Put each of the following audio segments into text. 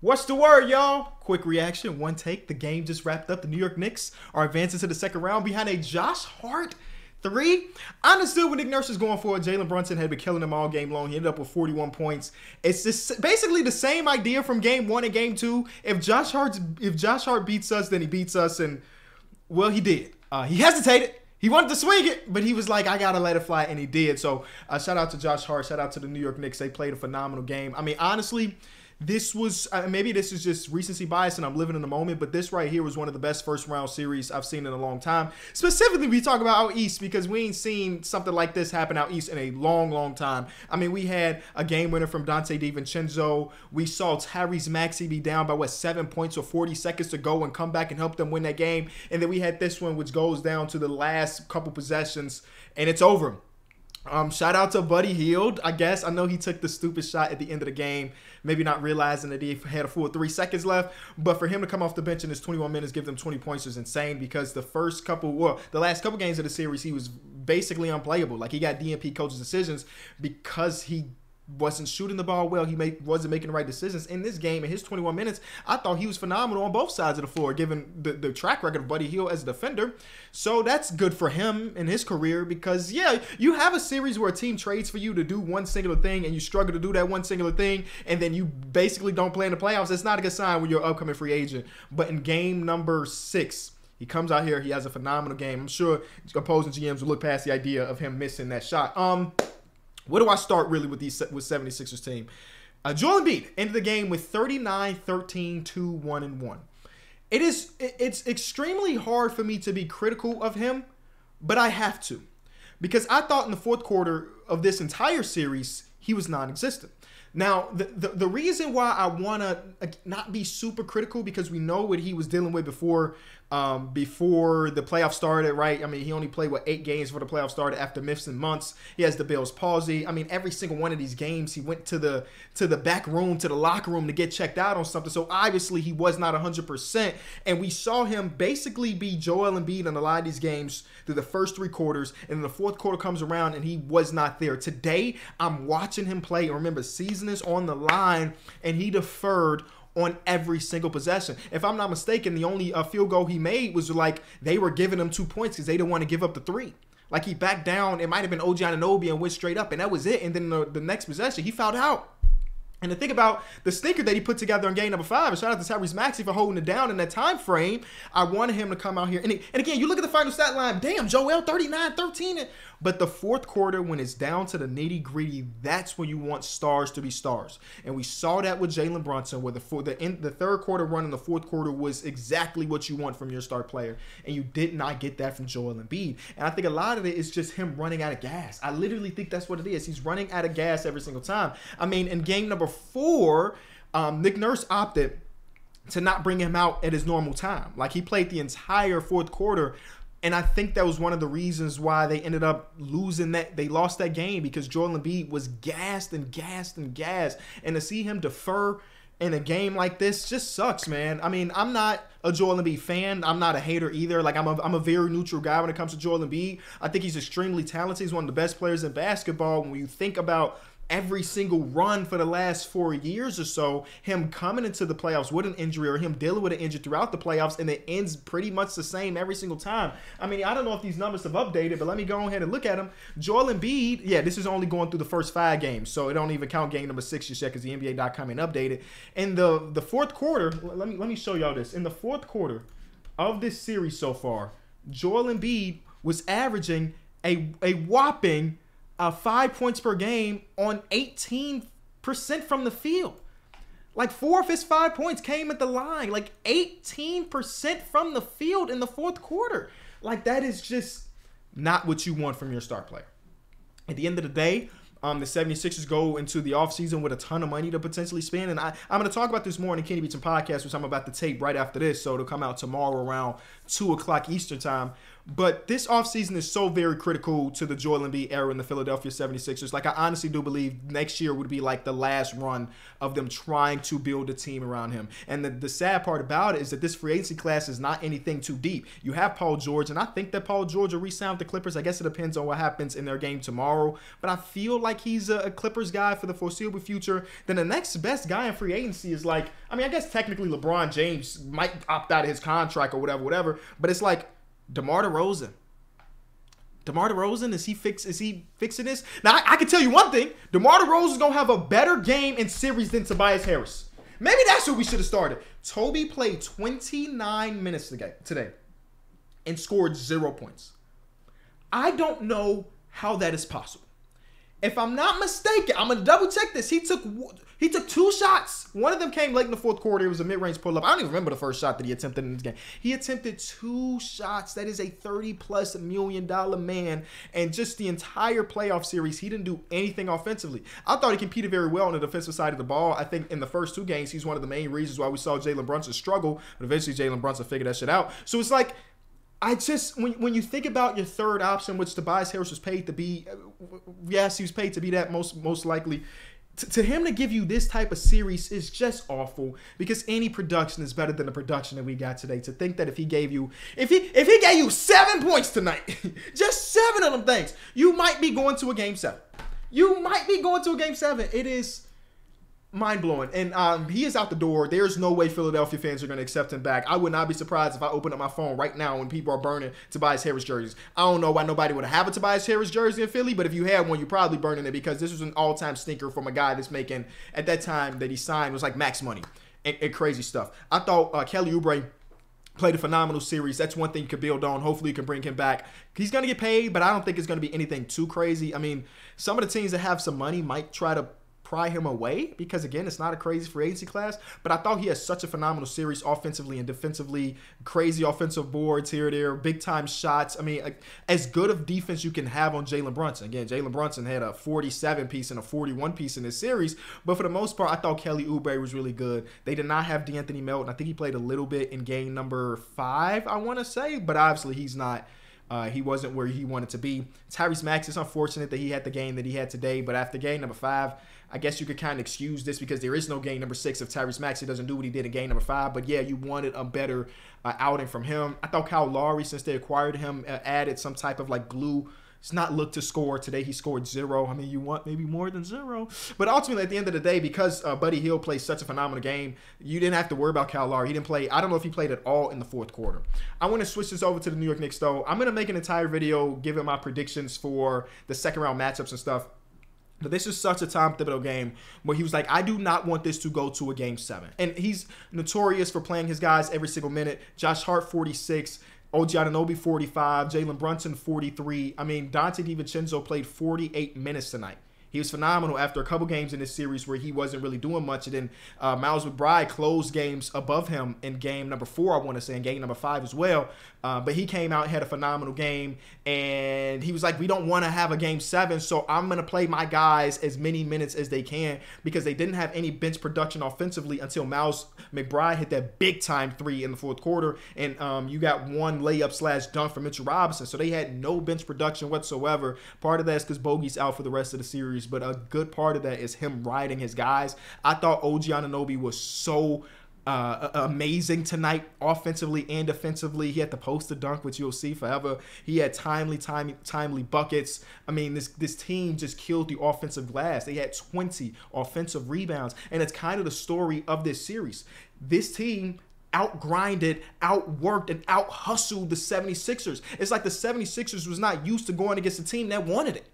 What's the word, y'all? Quick reaction, one take. The game just wrapped up. The New York Knicks are advancing to the second round behind a Josh Hart three. I understood what Nick Nurse is going for. Jalen Brunson had been killing him all game long. He ended up with 41 points. It's just basically the same idea from game one and game two. If Josh Hart beats us, then he beats us, and well, he did. He hesitated. He wanted to swing it, but he was like, I got to let it fly, and he did. So shout out to Josh Hart. Shout out to the New York Knicks. They played a phenomenal game. I mean, honestly, this was, maybe this is just recency bias and I'm living in the moment, but this right here was one of the best first round series I've seen in a long time. Specifically, we talk about out East because we ain't seen something like this happen out East in a long, long time. I mean, we had a game winner from Dante DiVincenzo. We saw Tyrese Maxey be down by, what, 7 points or 40 seconds to go and come back and help them win that game. And then we had this one, which goes down to the last couple possessions, and it's over. Shout out to Buddy Hield, I guess. I know he took the stupid shot at the end of the game, maybe not realizing that he had a full 3 seconds left, but for him to come off the bench in his 21 minutes, give them 20 points is insane because the first couple, well, the last couple games of the series, he was basically unplayable. Like, he got DNP coach's decisions because he wasn't shooting the ball well. He wasn't making the right decisions. In this game, in his 21 minutes, I thought he was phenomenal on both sides of the floor, given the track record of Buddy Hield as a defender. So that's good for him in his career because, yeah, you have a series where a team trades for you to do one singular thing and you struggle to do that one singular thing, and then you basically don't play in the playoffs. It's not a good sign when you're an upcoming free agent. But in game number 6, he comes out here. He has a phenomenal game. I'm sure opposing GMs will look past the idea of him missing that shot. Where do I start really with 76ers team? Joel Embiid ended the game with 39, 13, 2, 1, and 1. It's extremely hard for me to be critical of him, but I have to. Because I thought in the fourth quarter of this entire series, he was non-existent. Now, the reason why I want to not be super critical, because we know what he was dealing with before the playoff started, right? I mean, he only played, what, 8 games before the playoff started after missing months. He has the Bell's palsy. I mean, every single one of these games, he went to the back room, to the locker room to get checked out on something. So, obviously, he was not 100%. And we saw him basically be Joel Embiid in a lot of these games through the first 3 quarters. And then the fourth quarter comes around, and he was not there. Today, I'm watching him play. Remember, season is on the line, and he deferred on every single possession. If I'm not mistaken, the only field goal he made was like they were giving him 2 points because they didn't want to give up the 3. Like, he backed down. It might have been OG Anunoby and went straight up, and that was it. And then the next possession, he fouled out. And to think about the stinker that he put together in game number 5, and shout out to Tyrese Maxey for holding it down in that time frame. I wanted him to come out here. And again, you look at the final stat line. Damn, Joel, 39, 13. But the fourth quarter, when it's down to the nitty-gritty, that's when you want stars to be stars. And we saw that with Jalen Brunson, where the third quarter run in the fourth quarter was exactly what you want from your star player. And you did not get that from Joel Embiid. And I think a lot of it is just him running out of gas. I literally think that's what it is. He's running out of gas every single time. I mean, in game number 4, Nick Nurse opted to not bring him out at his normal time. Like, he played the entire fourth quarter, and I think that was one of the reasons why they ended up losing that. They lost that game because Joel Embiid was gassed and gassed and gassed, and to see him defer in a game like this just sucks, man. I mean, I'm not a Joel Embiid fan. I'm not a hater either. Like, I'm a very neutral guy when it comes to Joel Embiid. I think he's extremely talented. He's one of the best players in basketball. When you think about every single run for the last 4 years or so, him coming into the playoffs with an injury or him dealing with an injury throughout the playoffs, and it ends pretty much the same every single time. I mean, I don't know if these numbers have updated, but let me go ahead and look at them. Joel Embiid, yeah, this is only going through the first 5 games, so it don't even count game number 6 just yet because the NBA.com ain't updated. In the fourth quarter, let me show y'all this. In the fourth quarter of this series so far, Joel Embiid was averaging a whopping 5 points per game on 18% from the field. Like, 4 of his 5 points came at the line. Like, 18% from the field in the fourth quarter. Like, that is just not what you want from your star player. At the end of the day, the 76ers go into the offseason with a ton of money to potentially spend. And I'm going to talk about this more in the Kenny Beecham podcast, which I'm about to tape right after this. So it'll come out tomorrow around 2 o'clock Eastern time. But this offseason is so very critical to the Joel Embiid era in the Philadelphia 76ers. Like, I honestly do believe next year would be like the last run of them trying to build a team around him. And the sad part about it is that this free agency class is not anything too deep. You have Paul George, and I think that Paul George will re-sign with the Clippers. I guess it depends on what happens in their game tomorrow. But I feel like like he's a Clippers guy for the foreseeable future, then the next best guy in free agency is like, I mean, I guess technically LeBron James might opt out of his contract or whatever, but it's like DeMar DeRozan. DeMar DeRozan, is he fixing this? Now, I can tell you one thing. DeMar DeRozan is going to have a better game and series than Tobias Harris. Maybe that's where we should have started. Toby played 29 minutes today and scored 0 points. I don't know how that is possible. If I'm not mistaken, I'm going to double check this. He took 2 shots. One of them came late in the fourth quarter. It was a mid-range pull-up. I don't even remember the first shot that he attempted in this game. He attempted 2 shots. That is a $30+ million man. And just the entire playoff series, he didn't do anything offensively. I thought he competed very well on the defensive side of the ball. I think in the first 2 games, he's one of the main reasons why we saw Jalen Brunson struggle. But eventually, Jalen Brunson figured that shit out. So it's like, I just, when you think about your third option, which Tobias Harris was paid to be, yes, he was paid to be that most likely. To him to give you this type of series is just awful, because any production is better than the production that we got today. To think that if he gave you, if he gave you 7 points tonight, just 7 of them things, you might be going to a Game 7. You might be going to a Game 7. It is mind-blowing, and he is out the door. There's no way Philadelphia fans are going to accept him back. I would not be surprised if I open up my phone right now and people are burning Tobias Harris jerseys. I don't know why nobody would have a Tobias Harris jersey in Philly, but if you had one, you're probably burning it, because this was an all-time stinker from a guy that's making, at that time that he signed, was like max money and crazy stuff. I thought Kelly Oubre played a phenomenal series. That's one thing you could build on. Hopefully you can bring him back. He's going to get paid, but I don't think it's going to be anything too crazy. I mean, some of the teams that have some money might try to pry him away, because again, it's not a crazy free agency class, but I thought he has such a phenomenal series offensively and defensively. Crazy offensive boards here, there, big time shots. I mean, as good of defense you can have on Jalen Brunson. Again, Jalen Brunson had a 47 piece and a 41 piece in this series, but for the most part, I thought Kelly Oubre was really good. They did not have De'Anthony Melton. I think he played a little bit in game number 5, I want to say, but obviously he's not. He wasn't where he wanted to be. Tyrese Maxey, it's unfortunate that he had the game that he had today, but after game number 5, I guess you could kind of excuse this, because there is no game number 6 if Tyrese Maxey doesn't do what he did in game number 5. But yeah, you wanted a better outing from him. I thought Kyle Lowry, since they acquired him, added some type of like glue. It's not looked to score. Today he scored 0. I mean, you want maybe more than 0. But ultimately, at the end of the day, because Buddy Hield played such a phenomenal game, you didn't have to worry about Kyle Lowry. He didn't play. I don't know if he played at all in the fourth quarter. I want to switch this over to the New York Knicks, though. I'm going to make an entire video giving my predictions for the second-round matchups and stuff. But this is such a Tom Thibodeau game where he was like, I do not want this to go to a Game 7. And he's notorious for playing his guys every single minute. Josh Hart, 46. OG Anunoby, 45. Jalen Brunson, 43. I mean, Dante DiVincenzo played 48 minutes tonight. He was phenomenal after a couple games in this series where he wasn't really doing much. And then Miles McBride closed games above him in game number 4, I want to say, in game number 5 as well. But he came out, had a phenomenal game, and he was like, we don't want to have a game 7, so I'm going to play my guys as many minutes as they can, because they didn't have any bench production offensively until Miles McBride hit that big-time 3 in the fourth quarter, and you got 1 layup/dunk from Mitchell Robinson. So they had no bench production whatsoever. Part of that is because Bogey's out for the rest of the series, but a good part of that is him riding his guys. I thought OG Anunoby was so amazing tonight, offensively and defensively. He had the poster dunk, which you'll see forever. He had timely buckets. I mean, this team just killed the offensive glass. They had 20 offensive rebounds, and it's kind of the story of this series. This team outgrinded, outworked, and out-hustled the 76ers. It's like the 76ers was not used to going against a team that wanted it.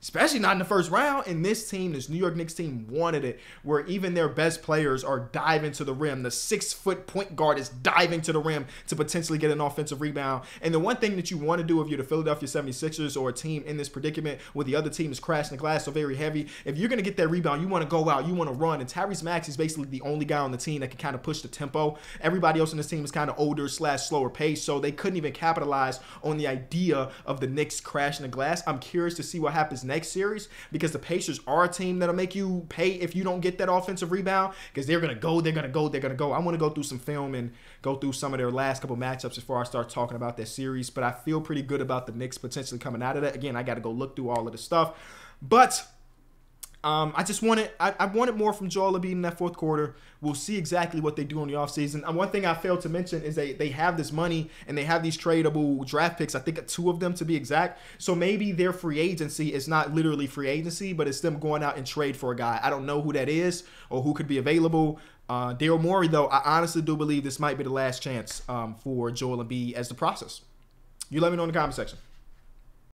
Especially not in the first round. And this team, this New York Knicks team, wanted it, where even their best players are diving to the rim. The 6-foot point guard is diving to the rim to potentially get an offensive rebound. And the one thing that you want to do if you're the Philadelphia 76ers or a team in this predicament where the other team is crashing the glass so very heavy, if you're going to get that rebound, you want to go out, you want to run. And Tyrese Maxey is basically the only guy on the team that can kind of push the tempo. Everybody else on this team is kind of older/slower pace, so they couldn't even capitalize on the idea of the Knicks crashing the glass. I'm curious to see what happens next series, because the Pacers are a team that'll make you pay if you don't get that offensive rebound, because they're going to go, they're going to go, they're going to go. I want to go through some film and go through some of their last couple matchups before I start talking about that series, but I feel pretty good about the Knicks potentially coming out of that. Again, I got to go look through all of the stuff, but I wanted more from Joel Embiid in that fourth quarter. We'll see exactly what they do in the offseason. And one thing I failed to mention is they have this money and they have these tradable draft picks. I think 2 of them to be exact. So maybe their free agency is not literally free agency, but it's them going out and trade for a guy. I don't know who that is or who could be available. Daryl Morey, though, I honestly do believe this might be the last chance for Joel Embiid as the process. You let me know in the comment section.